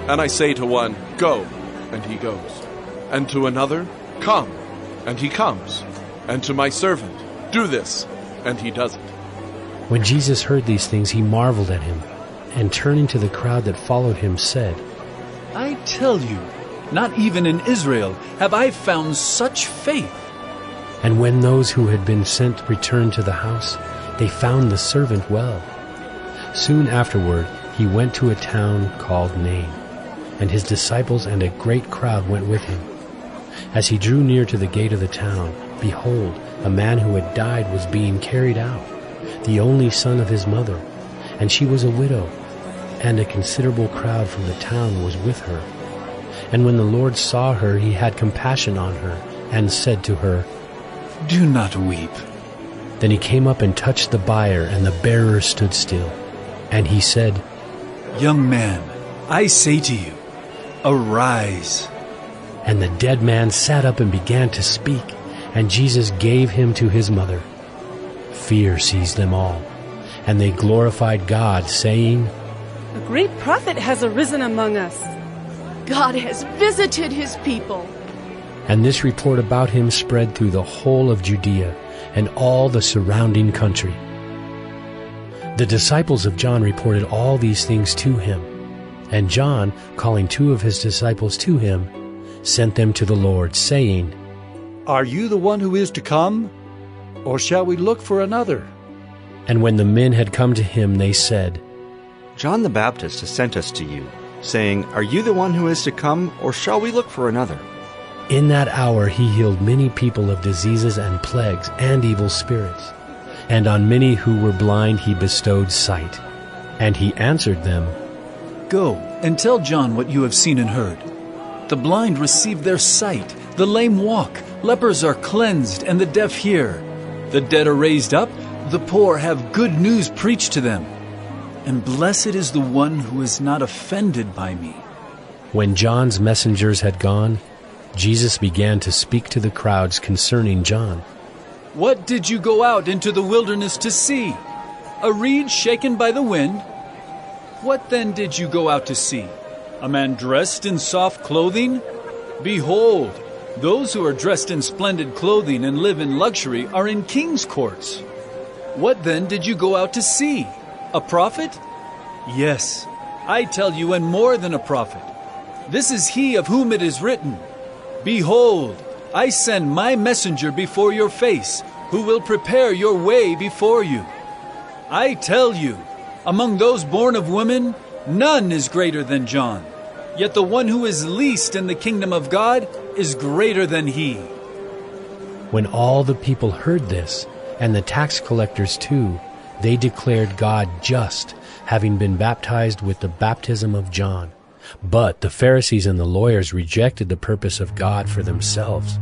And I say to one, 'Go,' and he goes. And to another, 'Come,' and he comes. And to my servant, 'Do this,' and he does it." When Jesus heard these things, he marveled at him, and turning to the crowd that followed him, said, "I tell you, not even in Israel have I found such faith." And when those who had been sent returned to the house, they found the servant well. Soon afterward, he went to a town called Nain, and his disciples and a great crowd went with him. As he drew near to the gate of the town, behold, a man who had died was being carried out, the only son of his mother, and she was a widow, and a considerable crowd from the town was with her. And when the Lord saw her, he had compassion on her, and said to her, "Do not weep." Then he came up and touched the bier, and the bearer stood still. And he said, "Young man, I say to you, arise." And the dead man sat up and began to speak, and Jesus gave him to his mother. Fear seized them all, and they glorified God, saying, "A great prophet has arisen among us. God has visited his people." And this report about him spread through the whole of Judea and all the surrounding country. The disciples of John reported all these things to him. And John, calling two of his disciples to him, sent them to the Lord, saying, "Are you the one who is to come, or shall we look for another?" And when the men had come to him, they said, "John the Baptist has sent us to you, saying, 'Are you the one who is to come, or shall we look for another?'" In that hour he healed many people of diseases and plagues and evil spirits, and on many who were blind he bestowed sight. And he answered them, "Go and tell John what you have seen and heard. The blind receive their sight, the lame walk, lepers are cleansed, and the deaf hear. The dead are raised up, the poor have good news preached to them. And blessed is the one who is not offended by me." When John's messengers had gone, Jesus began to speak to the crowds concerning John. "What did you go out into the wilderness to see? A reed shaken by the wind? What then did you go out to see? A man dressed in soft clothing? Behold, those who are dressed in splendid clothing and live in luxury are in king's courts. What then did you go out to see? A prophet? Yes, I tell you, and more than a prophet. This is he of whom it is written, 'Behold, I send my messenger before your face, who will prepare your way before you.' I tell you, among those born of women, none is greater than John. Yet the one who is least in the kingdom of God is greater than he." When all the people heard this, and the tax collectors too, they declared God just, having been baptized with the baptism of John. But the Pharisees and the lawyers rejected the purpose of God for themselves,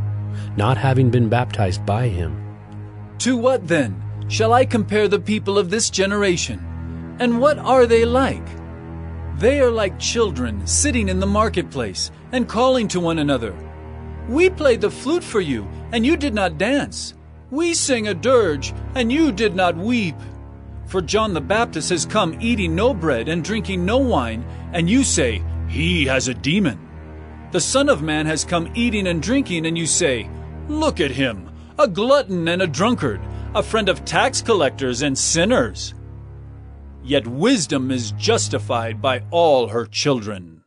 not having been baptized by him. "To what then shall I compare the people of this generation? And what are they like? They are like children sitting in the marketplace and calling to one another, 'We played the flute for you, and you did not dance. We sang a dirge, and you did not weep. For John the Baptist has come eating no bread and drinking no wine, and you say, 'He has a demon.' The Son of Man has come eating and drinking, and you say, 'Look at him, a glutton and a drunkard, a friend of tax collectors and sinners.' Yet wisdom is justified by all her children."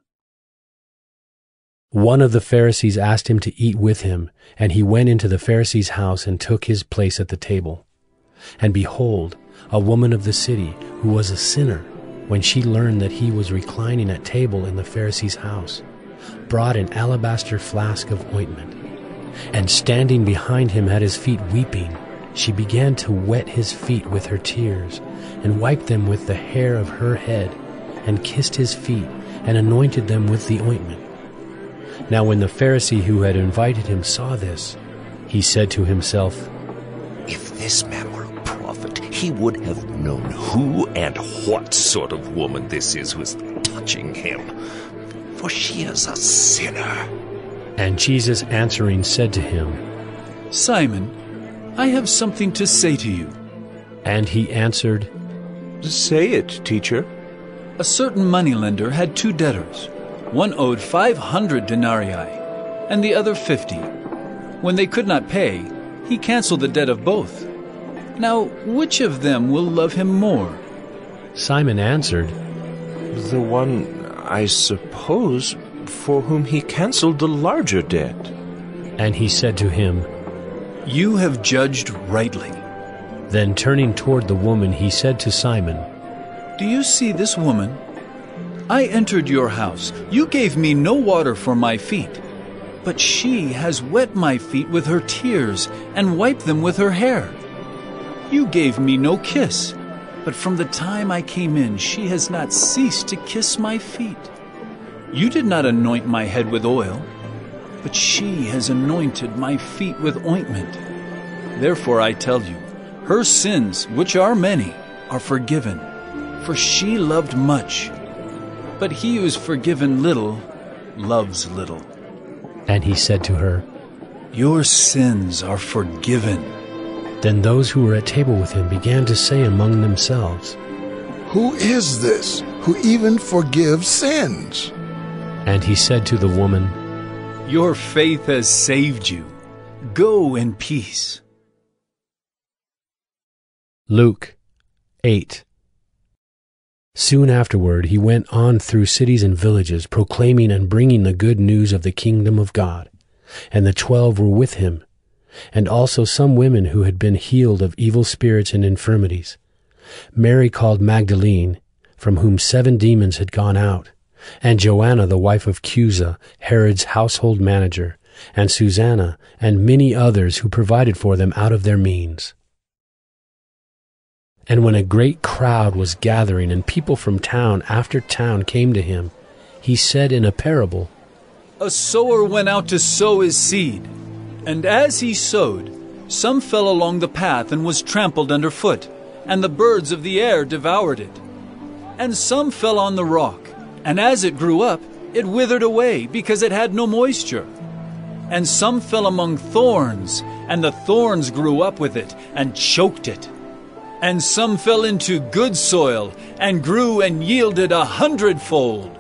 One of the Pharisees asked him to eat with him, and he went into the Pharisee's house and took his place at the table. And behold, a woman of the city, who was a sinner, when she learned that he was reclining at table in the Pharisee's house, brought an alabaster flask of ointment. And standing behind him at his feet weeping, she began to wet his feet with her tears, and wiped them with the hair of her head, and kissed his feet, and anointed them with the ointment. Now when the Pharisee who had invited him saw this, he said to himself, "If this man were a prophet, he would have known who and what sort of woman this is who is touching him, for she is a sinner." And Jesus answering said to him, "Simon, I have something to say to you." And he answered, "Say it, teacher." "A certain moneylender had two debtors. One owed five hundred denarii, and the other fifty. When they could not pay, he canceled the debt of both. Now which of them will love him more?" Simon answered, "The one, I suppose, for whom he canceled the larger debt." And he said to him, "You have judged rightly." Then turning toward the woman, he said to Simon, "Do you see this woman? I entered your house. You gave me no water for my feet, but she has wet my feet with her tears and wiped them with her hair. You gave me no kiss, but from the time I came in, she has not ceased to kiss my feet. You did not anoint my head with oil, but she has anointed my feet with ointment. Therefore I tell you, her sins, which are many, are forgiven, for she loved much. But he who is forgiven little loves little." And he said to her, "Your sins are forgiven." Then those who were at table with him began to say among themselves, "Who is this, who even forgives sins?" And he said to the woman, "Your faith has saved you. Go in peace." Luke eight. Soon afterward he went on through cities and villages, proclaiming and bringing the good news of the kingdom of God. And the twelve were with him, and also some women who had been healed of evil spirits and infirmities. Mary called Magdalene, from whom seven demons had gone out, and Joanna the wife of Cusa, Herod's household manager, and Susanna, and many others who provided for them out of their means. And when a great crowd was gathering, and people from town after town came to him, he said in a parable, "A sower went out to sow his seed, and as he sowed, some fell along the path and was trampled underfoot, and the birds of the air devoured it. And some fell on the rock, and as it grew up, it withered away, because it had no moisture. And some fell among thorns, and the thorns grew up with it, and choked it. And some fell into good soil, and grew and yielded a hundredfold."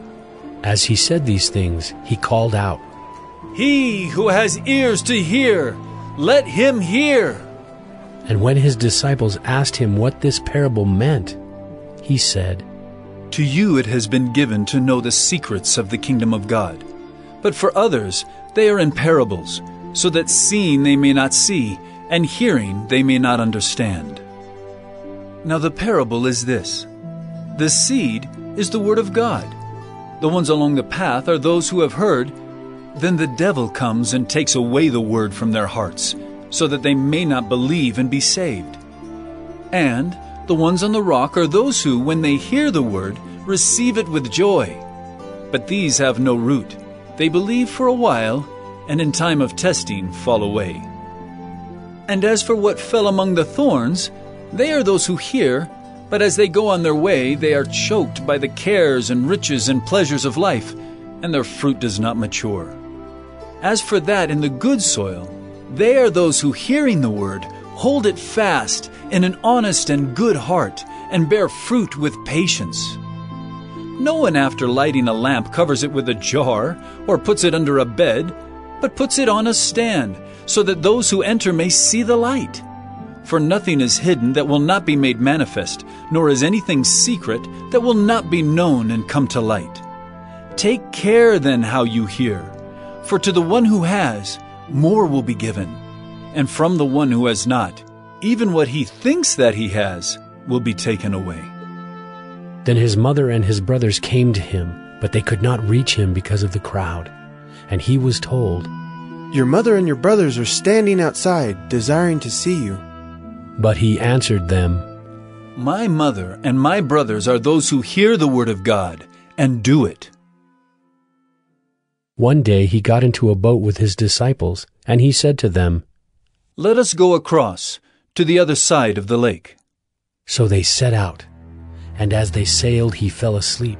As he said these things, he called out, "He who has ears to hear, let him hear." And when his disciples asked him what this parable meant, he said, "To you it has been given to know the secrets of the kingdom of God, but for others they are in parables, so that seeing they may not see, and hearing they may not understand. Now the parable is this: the seed is the word of God. The ones along the path are those who have heard. Then the devil comes and takes away the word from their hearts, so that they may not believe and be saved. And the ones on the rock are those who, when they hear the word, receive it with joy. But these have no root. They believe for a while, and in time of testing fall away. And as for what fell among the thorns, they are those who hear, but as they go on their way, they are choked by the cares and riches and pleasures of life, and their fruit does not mature. As for that in the good soil, they are those who, hearing the word, hold it fast in an honest and good heart, and bear fruit with patience. No one after lighting a lamp covers it with a jar or puts it under a bed, but puts it on a stand, so that those who enter may see the light. For nothing is hidden that will not be made manifest, nor is anything secret that will not be known and come to light. Take care then how you hear, for to the one who has, more will be given, and from the one who has not, even what he thinks that he has will be taken away. Then his mother and his brothers came to him, but they could not reach him because of the crowd. And he was told, "Your mother and your brothers are standing outside, desiring to see you." But he answered them, "My mother and my brothers are those who hear the word of God and do it." One day he got into a boat with his disciples, and he said to them, "Let us go across to the other side of the lake." So they set out, and as they sailed he fell asleep.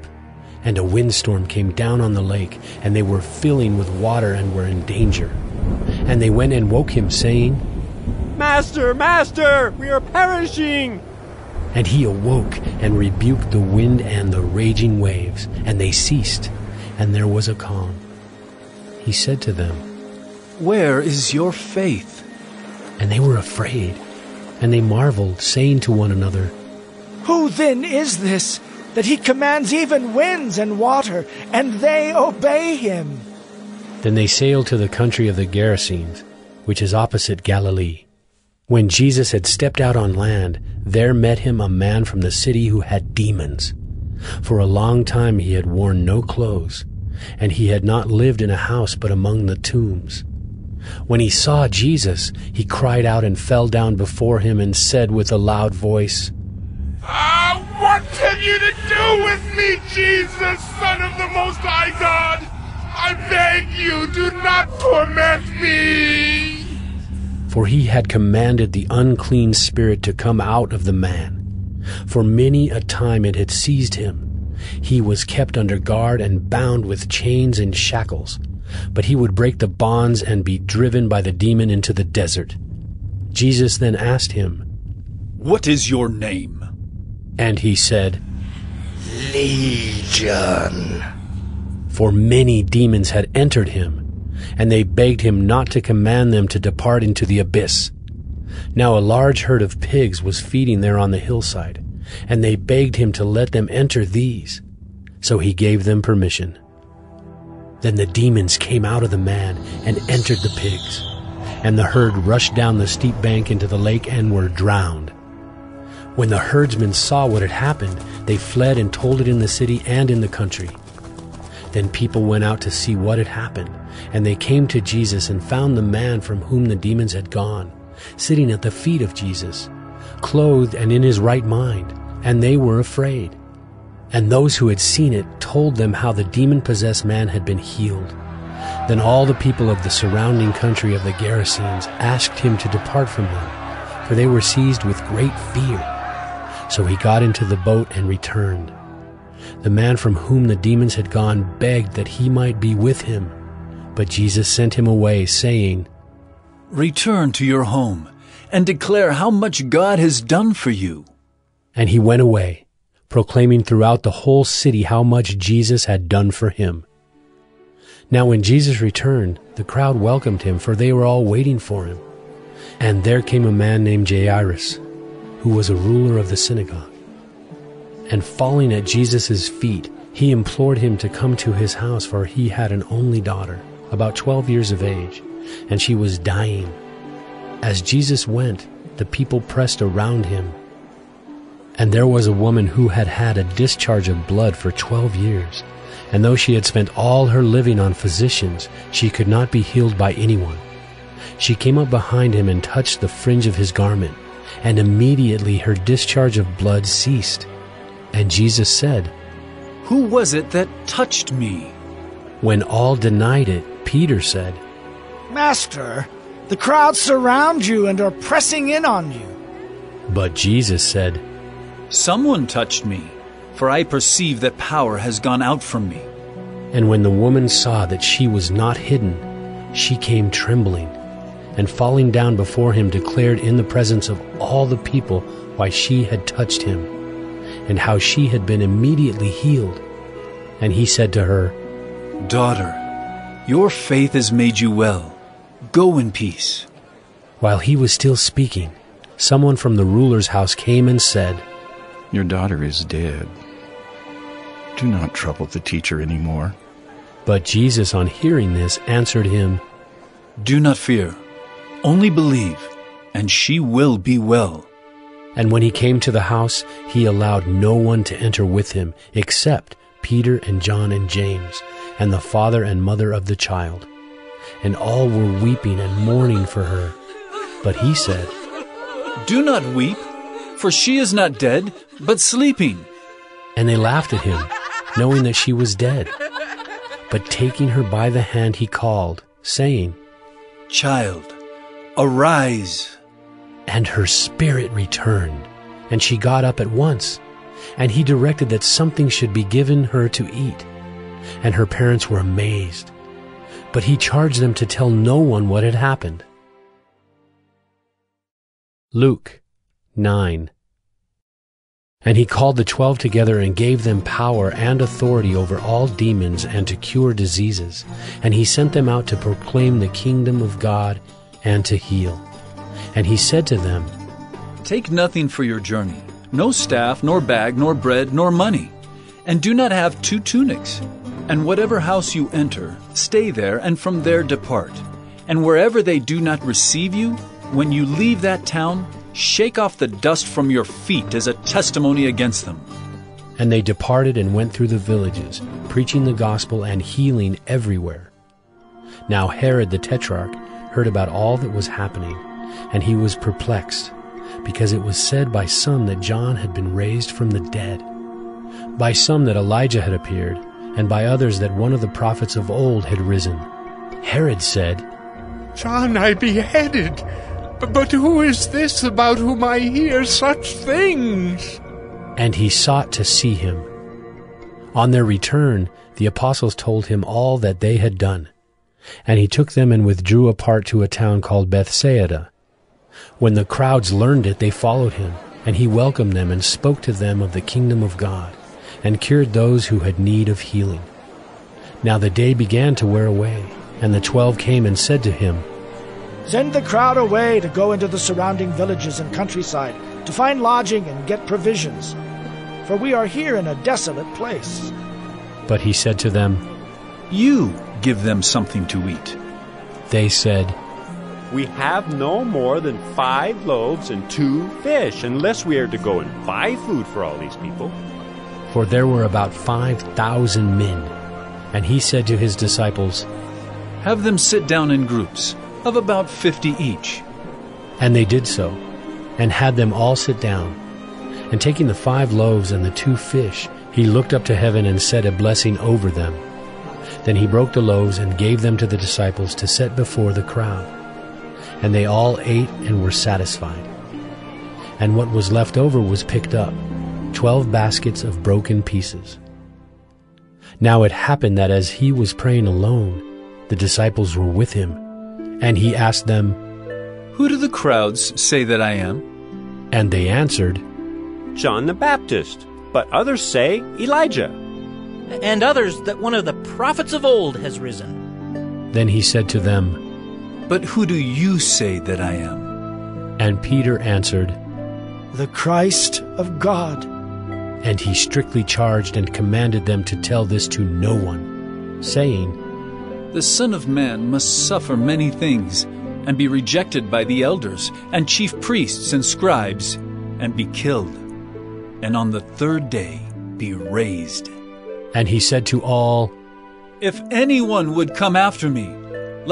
And a windstorm came down on the lake, and they were filling with water and were in danger. And they went and woke him, saying, "Master, Master, we are perishing!" And he awoke and rebuked the wind and the raging waves, and they ceased, and there was a calm. He said to them, "Where is your faith?" And they were afraid, and they marveled, saying to one another, "Who then is this, that he commands even winds and water, and they obey him?" Then they sailed to the country of the Gerasenes, which is opposite Galilee. When Jesus had stepped out on land, there met him a man from the city who had demons. For a long time he had worn no clothes, and he had not lived in a house but among the tombs. When he saw Jesus, he cried out and fell down before him and said with a loud voice, "Ah, what have you to do with me, Jesus, Son of the Most High God? I beg you, do not torment me." For he had commanded the unclean spirit to come out of the man. For many a time it had seized him. He was kept under guard and bound with chains and shackles. But he would break the bonds and be driven by the demon into the desert. Jesus then asked him, "What is your name?" And he said, "Legion." For many demons had entered him, and they begged him not to command them to depart into the abyss. Now a large herd of pigs was feeding there on the hillside, and they begged him to let them enter these. So he gave them permission. Then the demons came out of the man and entered the pigs, and the herd rushed down the steep bank into the lake and were drowned. When the herdsmen saw what had happened, they fled and told it in the city and in the country. Then people went out to see what had happened, and they came to Jesus and found the man from whom the demons had gone, sitting at the feet of Jesus, clothed and in his right mind, and they were afraid. And those who had seen it told them how the demon-possessed man had been healed. Then all the people of the surrounding country of the Gerasenes asked him to depart from them, for they were seized with great fear. So he got into the boat and returned. The man from whom the demons had gone begged that he might be with him. But Jesus sent him away, saying, "Return to your home and declare how much God has done for you." And he went away, proclaiming throughout the whole city how much Jesus had done for him. Now when Jesus returned, the crowd welcomed him, for they were all waiting for him. And there came a man named Jairus, who was a ruler of the synagogue. And falling at Jesus' feet, he implored him to come to his house, for he had an only daughter, about twelve years of age, and she was dying. As Jesus went, the people pressed around him. And there was a woman who had had a discharge of blood for twelve years, and though she had spent all her living on physicians, she could not be healed by anyone. She came up behind him and touched the fringe of his garment, and immediately her discharge of blood ceased. And Jesus said, "Who was it that touched me?" When all denied it, Peter said, "Master, the crowd surround you and are pressing in on you." But Jesus said, "Someone touched me, for I perceive that power has gone out from me." And when the woman saw that she was not hidden, she came trembling, and falling down before him declared in the presence of all the people why she had touched him, and how she had been immediately healed. And he said to her, "Daughter, your faith has made you well. Go in peace." While he was still speaking, someone from the ruler's house came and said, "Your daughter is dead. Do not trouble the teacher anymore." But Jesus, on hearing this, answered him, "Do not fear, only believe, and she will be well." And when he came to the house, he allowed no one to enter with him, except Peter and John and James, and the father and mother of the child. And all were weeping and mourning for her. But he said, "Do not weep, for she is not dead, but sleeping." And they laughed at him, knowing that she was dead. But taking her by the hand, he called, saying, "Child, arise." And her spirit returned, and she got up at once. And he directed that something should be given her to eat. And her parents were amazed. But he charged them to tell no one what had happened. Luke nine. And he called the twelve together and gave them power and authority over all demons and to cure diseases. And he sent them out to proclaim the kingdom of God and to heal. And he said to them, "Take nothing for your journey, no staff, nor bag, nor bread, nor money. And do not have two tunics. And whatever house you enter, stay there, and from there depart. And wherever they do not receive you, when you leave that town, shake off the dust from your feet as a testimony against them." And they departed and went through the villages, preaching the gospel and healing everywhere. Now Herod the Tetrarch heard about all that was happening, and he was perplexed, because it was said by some that John had been raised from the dead, by some that Elijah had appeared, and by others that one of the prophets of old had risen. Herod said, "John I beheaded. But who is this about whom I hear such things?" And he sought to see him. On their return, the apostles told him all that they had done. And he took them and withdrew apart to a town called Bethsaida. When the crowds learned it, they followed him, and he welcomed them and spoke to them of the kingdom of God, and cured those who had need of healing. Now the day began to wear away, and the twelve came and said to him, "Send the crowd away to go into the surrounding villages and countryside, to find lodging and get provisions, for we are here in a desolate place." But he said to them, "You give them something to eat." They said, "We have no more than five loaves and two fish, unless we are to go and buy food for all these people." For there were about five thousand men. And he said to his disciples, "Have them sit down in groups of about fifty each." And they did so, and had them all sit down. And taking the five loaves and the two fish, he looked up to heaven and said a blessing over them. Then he broke the loaves and gave them to the disciples to set before the crowd. And they all ate and were satisfied. And what was left over was picked up, twelve baskets of broken pieces. Now it happened that as he was praying alone, the disciples were with him. And he asked them, "Who do the crowds say that I am?" And they answered, "John the Baptist, but others say Elijah, and others that one of the prophets of old has risen." Then he said to them, "But who do you say that I am?" And Peter answered, "The Christ of God." And he strictly charged and commanded them to tell this to no one, saying, "The Son of Man must suffer many things, and be rejected by the elders, and chief priests and scribes, and be killed, and on the third day be raised." And he said to all, "If anyone would come after me,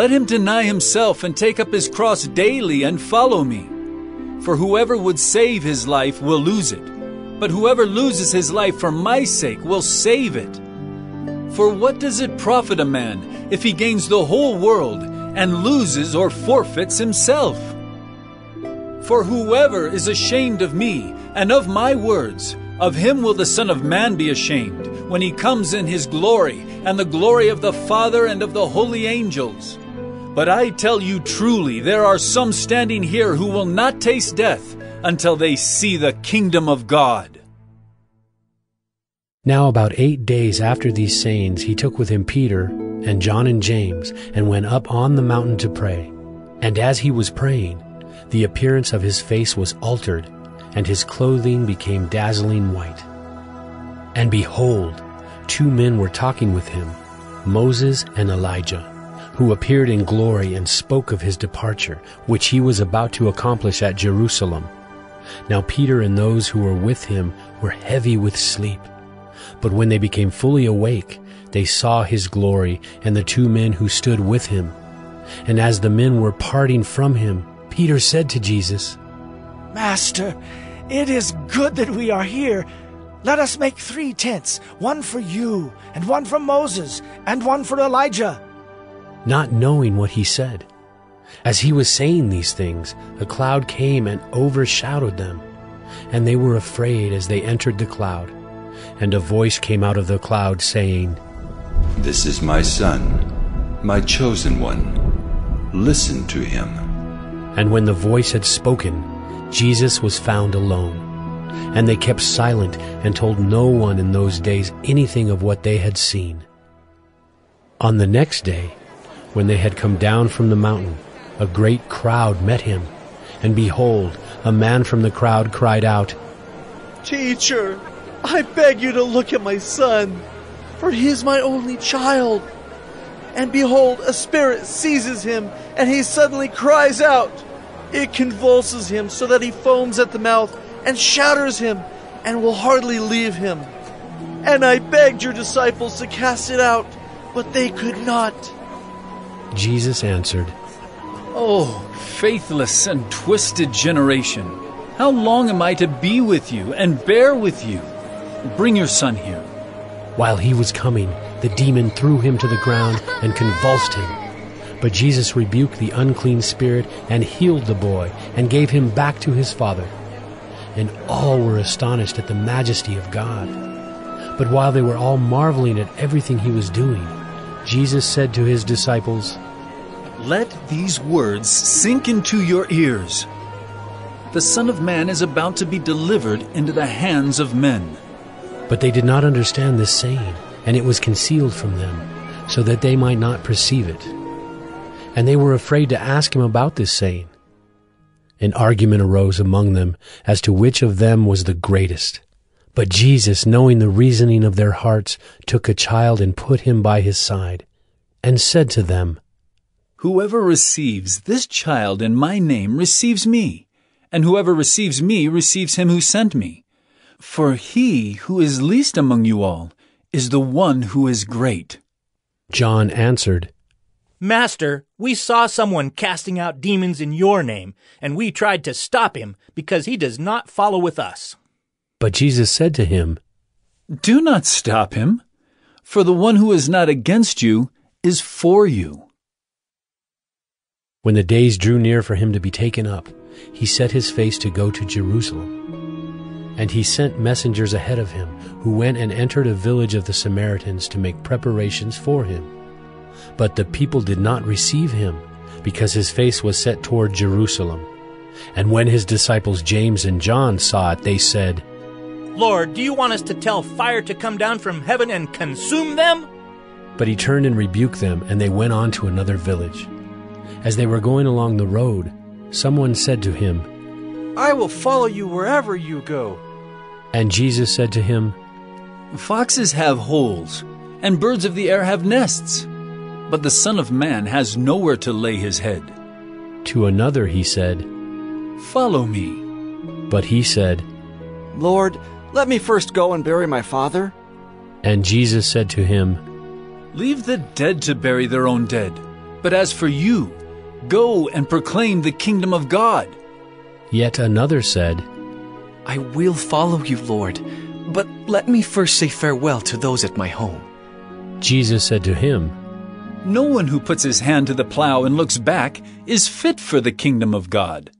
let him deny himself and take up his cross daily and follow me. For whoever would save his life will lose it, but whoever loses his life for my sake will save it. For what does it profit a man if he gains the whole world and loses or forfeits himself? For whoever is ashamed of me and of my words, of him will the Son of Man be ashamed, when he comes in his glory and the glory of the Father and of the holy angels. But I tell you truly, there are some standing here who will not taste death until they see the kingdom of God." Now about eight days after these sayings, he took with him Peter and John and James, and went up on the mountain to pray. And as he was praying, the appearance of his face was altered, and his clothing became dazzling white. And behold, two men were talking with him, Moses and Elijah, who appeared in glory and spoke of his departure, which he was about to accomplish at Jerusalem. Now Peter and those who were with him were heavy with sleep. But when they became fully awake, they saw his glory and the two men who stood with him. And as the men were parting from him, Peter said to Jesus, "Master, it is good that we are here. Let us make three tents, one for you, and one for Moses, and one for Elijah." Not knowing what he said. As he was saying these things, a cloud came and overshadowed them. And they were afraid as they entered the cloud. And a voice came out of the cloud, saying, "This is my Son, my chosen one. Listen to him." And when the voice had spoken, Jesus was found alone. And they kept silent and told no one in those days anything of what they had seen. On the next day, when they had come down from the mountain, a great crowd met him. And behold, a man from the crowd cried out, "Teacher, I beg you to look at my son, for he is my only child. And behold, a spirit seizes him, and he suddenly cries out. It convulses him so that he foams at the mouth and shatters him, and will hardly leave him. And I begged your disciples to cast it out, but they could not." Jesus answered, "Oh, faithless and twisted generation, how long am I to be with you and bear with you? Bring your son here." While he was coming, the demon threw him to the ground and convulsed him. But Jesus rebuked the unclean spirit and healed the boy and gave him back to his father. And all were astonished at the majesty of God. But while they were all marveling at everything he was doing, Jesus said to his disciples, "Let these words sink into your ears. The Son of Man is about to be delivered into the hands of men." But they did not understand this saying, and it was concealed from them, so that they might not perceive it. And they were afraid to ask him about this saying. An argument arose among them as to which of them was the greatest. But Jesus, knowing the reasoning of their hearts, took a child and put him by his side, and said to them, "Whoever receives this child in my name receives me, and whoever receives me receives him who sent me. For he who is least among you all is the one who is great." John answered, "Master, we saw someone casting out demons in your name, and we tried to stop him, because he does not follow with us." But Jesus said to him, "Do not stop him, for the one who is not against you is for you." When the days drew near for him to be taken up, he set his face to go to Jerusalem. And he sent messengers ahead of him, who went and entered a village of the Samaritans to make preparations for him. But the people did not receive him, because his face was set toward Jerusalem. And when his disciples James and John saw it, they said, "Lord, do you want us to tell fire to come down from heaven and consume them?" But he turned and rebuked them, and they went on to another village. As they were going along the road, someone said to him, "I will follow you wherever you go." And Jesus said to him, "Foxes have holes, and birds of the air have nests, but the Son of Man has nowhere to lay his head." To another he said, "Follow me." But he said, "Lord, let me first go and bury my father." And Jesus said to him, "Leave the dead to bury their own dead, but as for you, go and proclaim the kingdom of God." Yet another said, "I will follow you, Lord, but let me first say farewell to those at my home." Jesus said to him, "No one who puts his hand to the plow and looks back is fit for the kingdom of God."